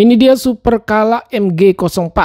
Ini dia Supercalla MG04,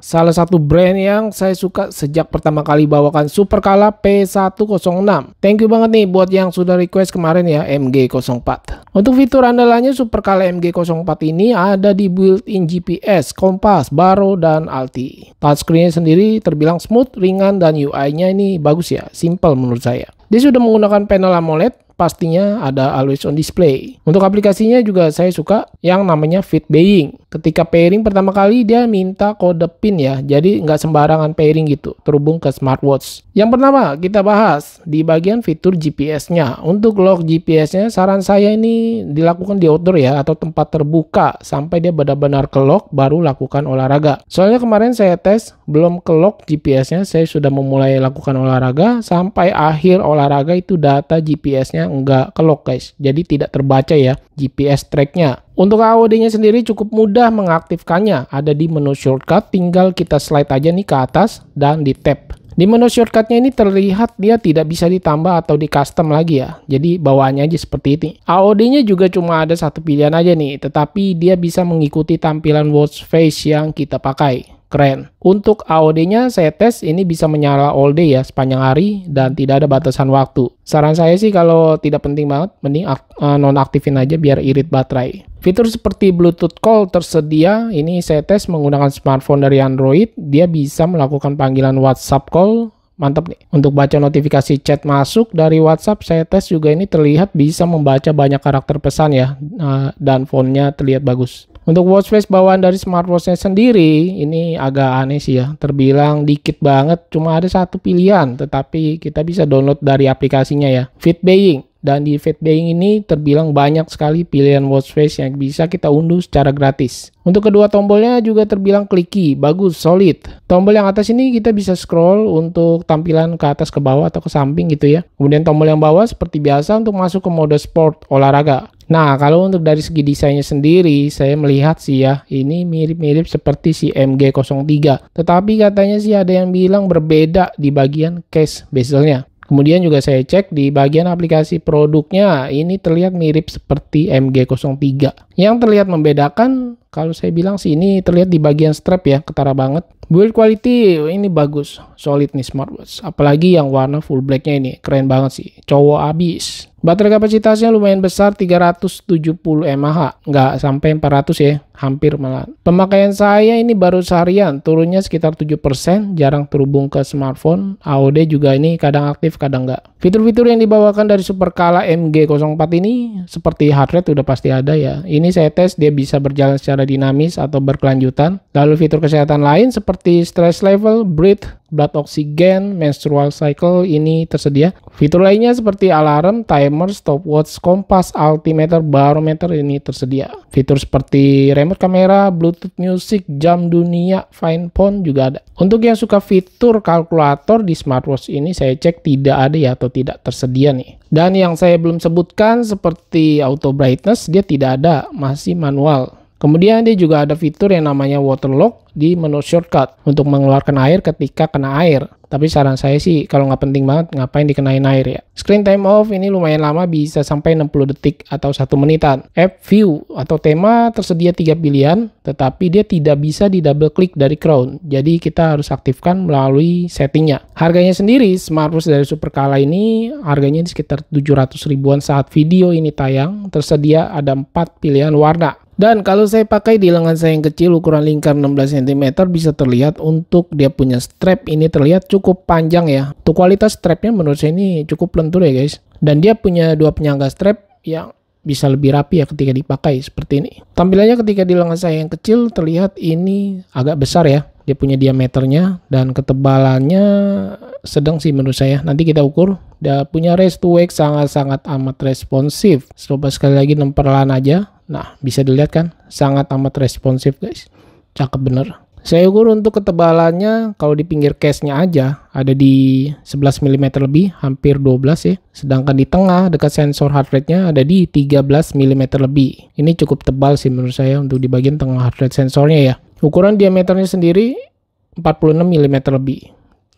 salah satu brand yang saya suka sejak pertama kali bawakan Supercalla P106. Thank you banget nih buat yang sudah request kemarin ya, MG04. Untuk fitur andalannya Supercalla MG04 ini ada di built-in GPS, kompas, baro, dan ALTI. Touchscreen-nya sendiri terbilang smooth, ringan, dan UI-nya ini bagus ya, simple menurut saya. Dia sudah menggunakan panel AMOLED, pastinya ada always on display. Untuk aplikasinya juga saya suka yang namanya Fitbeing. Ketika pairing pertama kali dia minta kode PIN ya, jadi nggak sembarangan pairing gitu, terhubung ke smartwatch. Yang pertama kita bahas di bagian fitur GPS-nya. Untuk lock GPS-nya saran saya ini dilakukan di outdoor ya, atau tempat terbuka sampai dia benar-benar ke lock, baru lakukan olahraga. Soalnya kemarin saya tes belum ke lock GPS-nya, saya sudah memulai lakukan olahraga sampai akhir olahraga itu data GPS-nya nggak kelok guys, jadi tidak terbaca ya GPS tracknya. Untuk AOD-nya sendiri cukup mudah mengaktifkannya, ada di menu shortcut, tinggal kita slide aja nih ke atas dan di tap. Di menu shortcutnya ini terlihat dia tidak bisa ditambah atau di custom lagi ya, jadi bawaannya aja seperti ini. AOD-nya juga cuma ada satu pilihan aja nih, tetapi dia bisa mengikuti tampilan watch face yang kita pakai. Keren. Untuk AOD-nya saya tes ini bisa menyala all day ya, sepanjang hari, dan tidak ada batasan waktu. Saran saya sih kalau tidak penting banget, mending nonaktifin aja biar irit baterai. Fitur seperti Bluetooth call tersedia. Ini saya tes menggunakan smartphone dari Android, dia bisa melakukan panggilan WhatsApp call. Mantap nih. Untuk baca notifikasi chat masuk dari WhatsApp, saya tes juga ini terlihat bisa membaca banyak karakter pesan ya, dan fontnya terlihat bagus. Untuk watch face bawaan dari smartwatchnya sendiri, ini agak aneh sih ya, terbilang dikit banget, cuma ada satu pilihan, tetapi kita bisa download dari aplikasinya ya, Fitbeing. Dan di Fitbeing ini terbilang banyak sekali pilihan watch face yang bisa kita unduh secara gratis. Untuk kedua tombolnya juga terbilang clicky, bagus, solid. Tombol yang atas ini kita bisa scroll untuk tampilan ke atas, ke bawah, atau ke samping gitu ya. Kemudian tombol yang bawah seperti biasa untuk masuk ke mode sport, olahraga. Nah, kalau untuk dari segi desainnya sendiri, saya melihat sih ya, ini mirip-mirip seperti si MG03. Tetapi katanya sih ada yang bilang berbeda di bagian case bezelnya. Kemudian juga saya cek di bagian aplikasi produknya, ini terlihat mirip seperti MG03. Yang terlihat membedakan, kalau saya bilang sih ini terlihat di bagian strap ya, ketara banget. Build quality ini bagus, solid nih smartwatch. Apalagi yang warna full blacknya ini, keren banget sih, cowok abis. Baterai kapasitasnya lumayan besar, 370 mAh, nggak sampai 400 ya, hampir malah. Pemakaian saya ini baru seharian, turunnya sekitar 7%, jarang terhubung ke smartphone. AOD juga ini kadang aktif, kadang nggak. Fitur-fitur yang dibawakan dari Supercalla MG04 ini, seperti heart rate udah pasti ada ya. Ini saya tes, dia bisa berjalan secara dinamis atau berkelanjutan. Lalu fitur kesehatan lain seperti stress level, breath, blood oksigen, menstrual cycle ini tersedia. Fitur lainnya seperti alarm, timer, stopwatch, kompas, altimeter, barometer ini tersedia. Fitur seperti remote kamera, Bluetooth music, jam dunia, fine phone juga ada. Untuk yang suka fitur kalkulator di smartwatch ini saya cek tidak ada ya, atau tidak tersedia nih. Dan yang saya belum sebutkan seperti auto brightness dia tidak ada, masih manual. Kemudian dia juga ada fitur yang namanya water lock di menu shortcut untuk mengeluarkan air ketika kena air. Tapi saran saya sih kalau nggak penting banget ngapain dikenain air ya. Screen time off ini lumayan lama, bisa sampai 60 detik atau 1 menitan. App view atau tema tersedia 3 pilihan, tetapi dia tidak bisa di double klik dari crown. Jadi kita harus aktifkan melalui settingnya. Harganya sendiri, smartwatch dari Supercalla ini harganya di sekitar 700 ribuan saat video ini tayang. Tersedia ada 4 pilihan warna. Dan kalau saya pakai di lengan saya yang kecil ukuran lingkar 16 cm bisa terlihat untuk dia punya strap ini terlihat cukup panjang ya. Untuk kualitas strapnya menurut saya ini cukup lentur ya guys. Dan dia punya 2 penyangga strap yang bisa lebih rapi ya ketika dipakai seperti ini. Tampilannya ketika di lengan saya yang kecil terlihat ini agak besar ya. Dia punya diameternya dan ketebalannya sedang sih menurut saya. Nanti kita ukur. Dia punya race to wake sangat-sangat amat responsif. Coba sekali lagi nemperlan aja. Nah, bisa dilihat kan? Sangat amat responsif guys. Cakep bener. Saya ukur untuk ketebalannya, kalau di pinggir case-nya aja, ada di 11 mm lebih, hampir 12 ya. Sedangkan di tengah, dekat sensor heart rate-nya, ada di 13 mm lebih. Ini cukup tebal sih menurut saya untuk di bagian tengah heart rate sensornya ya. Ukuran diameternya sendiri, 46 mm lebih.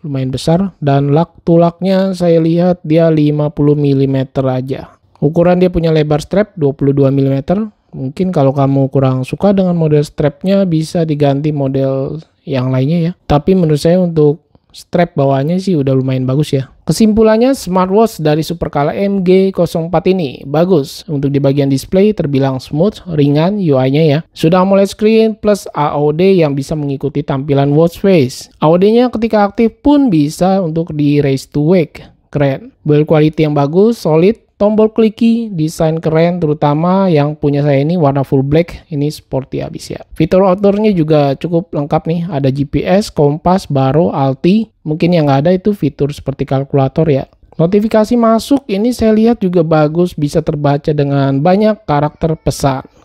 Lumayan besar. Dan lak tulaknya saya lihat dia 50 mm aja. Ukuran dia punya lebar strap, 22 mm. Mungkin kalau kamu kurang suka dengan model strapnya bisa diganti model yang lainnya ya. Tapi menurut saya untuk strap bawahnya sih udah lumayan bagus ya. Kesimpulannya, smartwatch dari Supercalla MG04 ini bagus. Untuk di bagian display terbilang smooth, ringan UI-nya ya. Sudah AMOLED screen plus AOD yang bisa mengikuti tampilan watch face. AOD-nya ketika aktif pun bisa untuk di raise to wake. Keren. Build quality yang bagus, solid. Tombol clicky, desain keren, terutama yang punya saya ini warna full black, ini sporty abis ya. Fitur outdoornya juga cukup lengkap nih, ada GPS, kompas, baro, alti, mungkin yang nggak ada itu fitur seperti kalkulator ya. Notifikasi masuk ini saya lihat juga bagus, bisa terbaca dengan banyak karakter pesan.